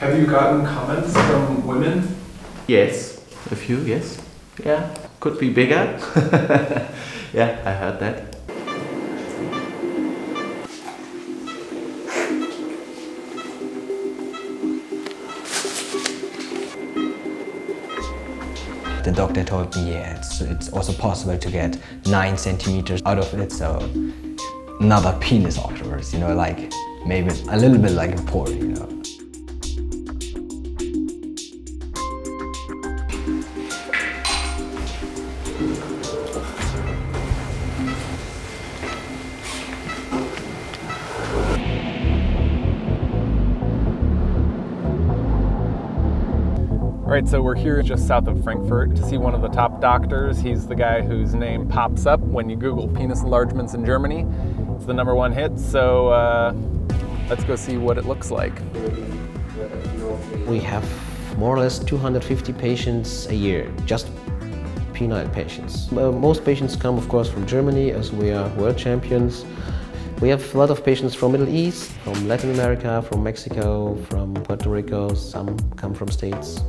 Have you gotten comments from women? Yes, a few, yes. Yeah, could be bigger. Yeah, I heard that. The doctor told me, yeah, it's also possible to get 9 centimeters out of it, so another penis afterwards, you know, like maybe a little bit like a port, you know. Alright, so we're here just south of Frankfurt to see one of the top doctors. He's the guy whose name pops up when you Google penis enlargements in Germany. It's the #1 hit, so let's go see what it looks like. We have more or less 250 patients a year, just penile patients. Most patients come, of course, from Germany, as we are world champions. We have a lot of patients from Middle East, from Latin America, from Mexico, from Puerto Rico, some come from States.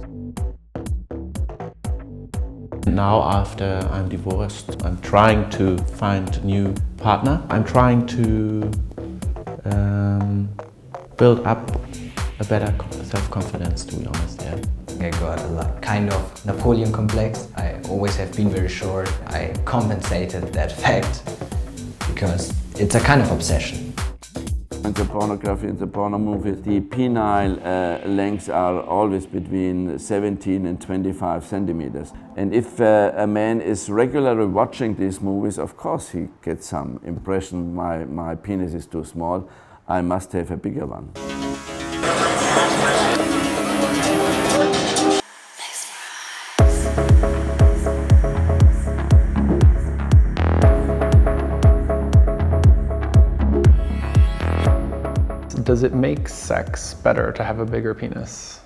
Now, after I'm divorced, I'm trying to find a new partner. I'm trying to build up a better self-confidence, to be honest, yeah. I got a kind of Napoleon complex. I always have been very short. I compensated that fact because it's a kind of obsession. In the pornography, in the porno movies, the penile lengths are always between 17 and 25 centimeters. And if a man is regularly watching these movies, of course he gets some impression, my penis is too small, I must have a bigger one. Does it make sex better to have a bigger penis?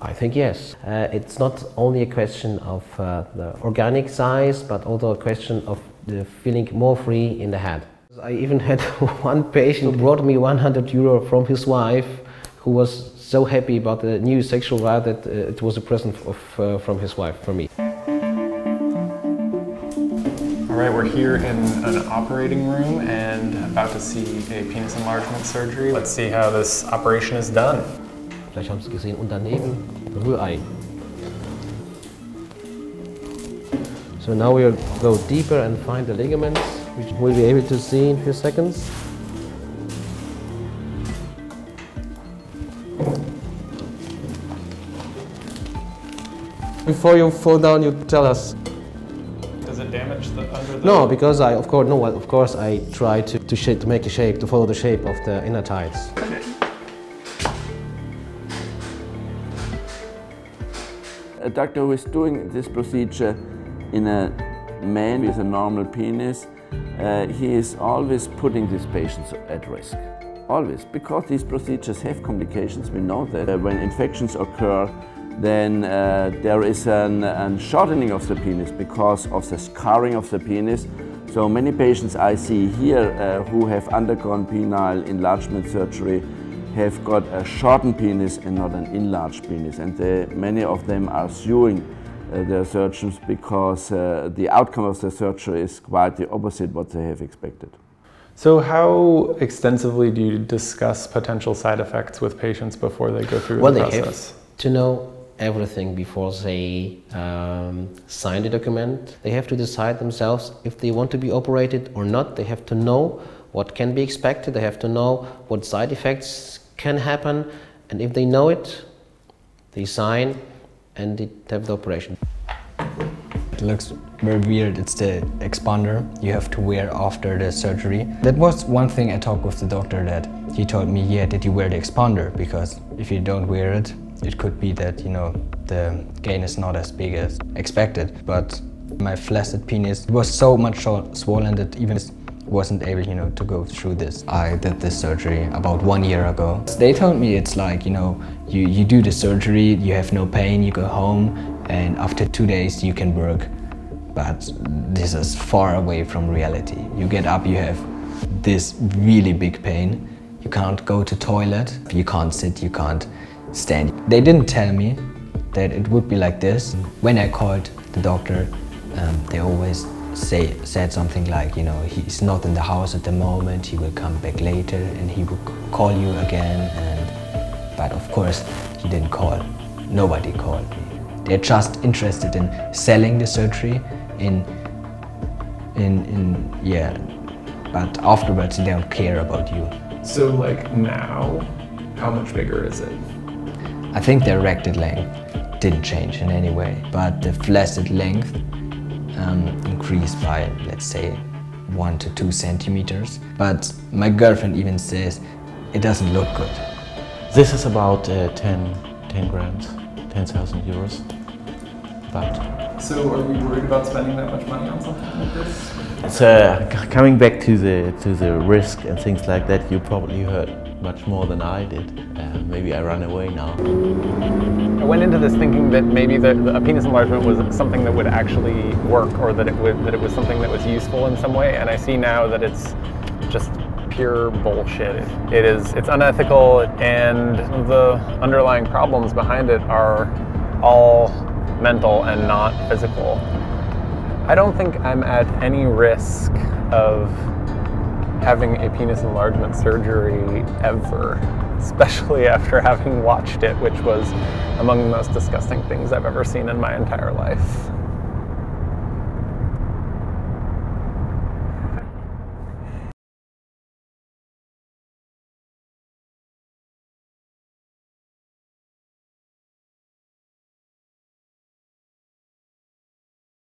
I think yes. It's not only a question of the organic size, but also a question of the feeling more free in the head. I even had one patient who brought me 100 euro from his wife, who was so happy about the new sexual right that it was a present from his wife for me. Alright, we're here in an operating room and about to see a penis enlargement surgery. Let's see how this operation is done. Vielleicht haben Sie gesehen, und daneben Rührei. So now we'll go deeper and find the ligaments, which we'll be able to see in a few seconds. Before you fall down, you tell us. Damage the, under the... No, because I, of course, no, of course I try to make a shape, to follow the shape of the inner tiles. Okay. A doctor who is doing this procedure in a man with a normal penis, he is always putting these patients at risk. Always, because these procedures have complications, we know that. When infections occur, then there is an shortening of the penis because of the scarring of the penis. So many patients I see here who have undergone penile enlargement surgery have got a shortened penis and not an enlarged penis. And many of them are suing their surgeons because the outcome of the surgery is quite the opposite what they have expected. So how extensively do you discuss potential side effects with patients before they go through the process? To know everything before they sign the document. They have to decide themselves if they want to be operated or not. They have to know what can be expected. They have to know what side effects can happen. And if they know it, they sign and they have the operation. It looks very weird. It's the expander you have to wear after the surgery. That was one thing I talked with the doctor that he told me, yeah, did you wear the expander? Because if you don't wear it, it could be that, you know, the gain is not as big as expected, but my flaccid penis was so much swollen that even wasn't able, you know, to go through this. I did this surgery about 1 year ago. They told me it's like, you know, you do the surgery, you have no pain, you go home, and after 2 days you can work. But this is far away from reality. You get up, you have this really big pain. You can't go to toilet, you can't sit, you can't stand. They didn't tell me that it would be like this. When I called the doctor, they always said something like, you know, he's not in the house at the moment, he will come back later and he will call you again. But of course, he didn't call. Nobody called me. They're just interested in selling the surgery, yeah. But afterwards, they don't care about you. So like now, how much bigger is it? I think the erected length didn't change in any way, but the flaccid length increased by, let's say, 1 to 2 centimeters. But my girlfriend even says it doesn't look good. This is about 10 grand, 10,000 euros. About. So are we worried about spending that much money on something like this? It's coming back to the risk and things like that. You probably heard much more than I did. Maybe I run away now. I went into this thinking that maybe a penis enlargement was something that would actually work, or that it was something that was useful in some way. And I see now that it's just pure bullshit. It's unethical, and the underlying problems behind it are all mental and not physical. I don't think I'm at any risk of having a penis enlargement surgery ever, especially after having watched it, which was among the most disgusting things I've ever seen in my entire life.